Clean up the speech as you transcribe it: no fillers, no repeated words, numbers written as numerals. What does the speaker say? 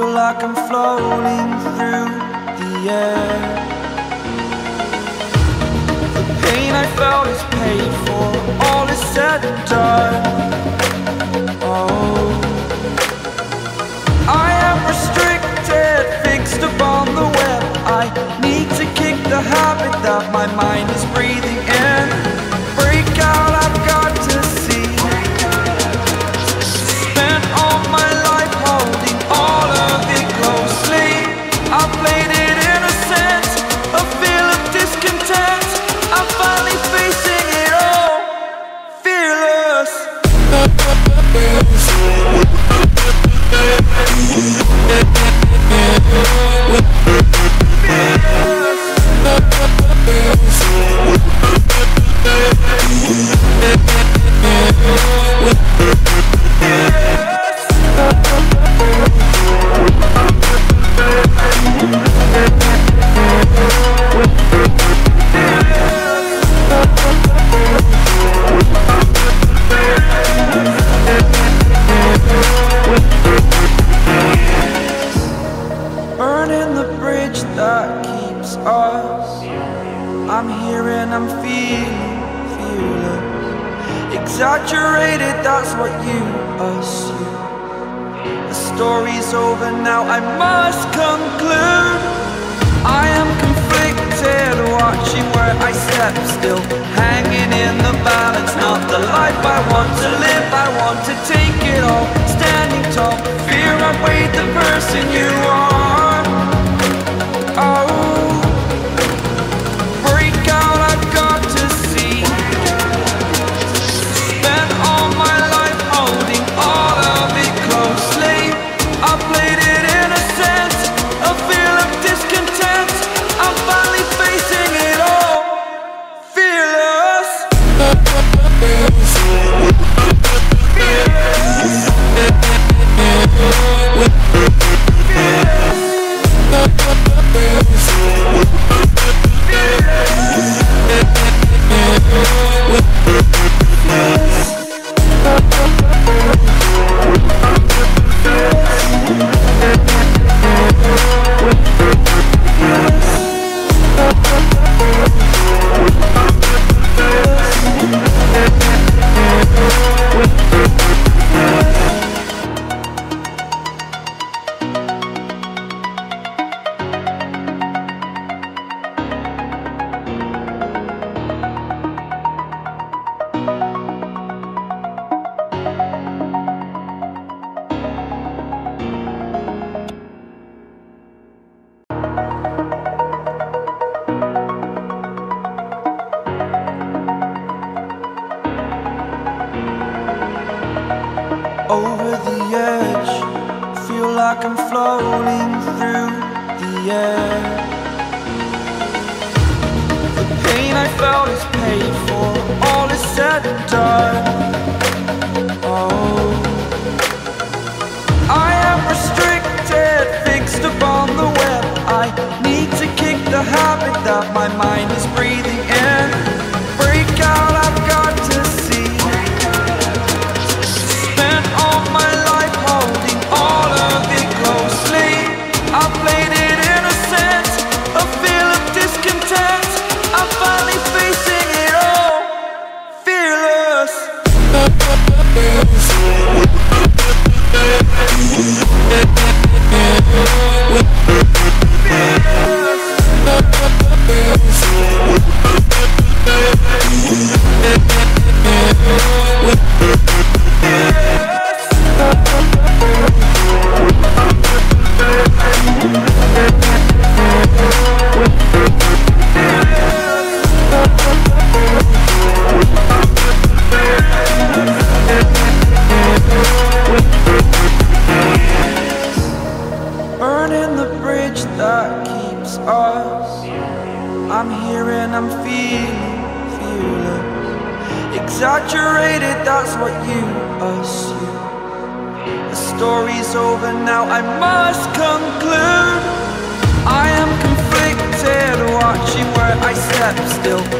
feel like I'm floating through the air. The pain I felt is paid for, all is said and done. Oh, I am restricted, fixed upon the web. I need to kick the habit that my mind is breathing in. Break out, I've got to see. Spent all my life holding all of it closely. I played it innocent, a feel of discontent. I'm finally facing it all, fearless. That keeps us. I'm here and I'm feeling exaggerated, that's what you assume. The story's over now, I must conclude. I am conflicted, watching where I step still, hanging in the balance, not the life I want to live. I want to take it all, standing tall. Fear I weighed the person you are. Over the edge, feel like I'm floating through the air. The pain I felt is paid for, all is said and done. Oh, I am restricted, fixed upon the web. I need to kick the habit that my mind is breathing in. Break out, I've got to see. That keeps us. I'm here and I'm feeling exaggerated, that's what you assume. The story's over now, I must conclude. I am conflicted, watching where I step still.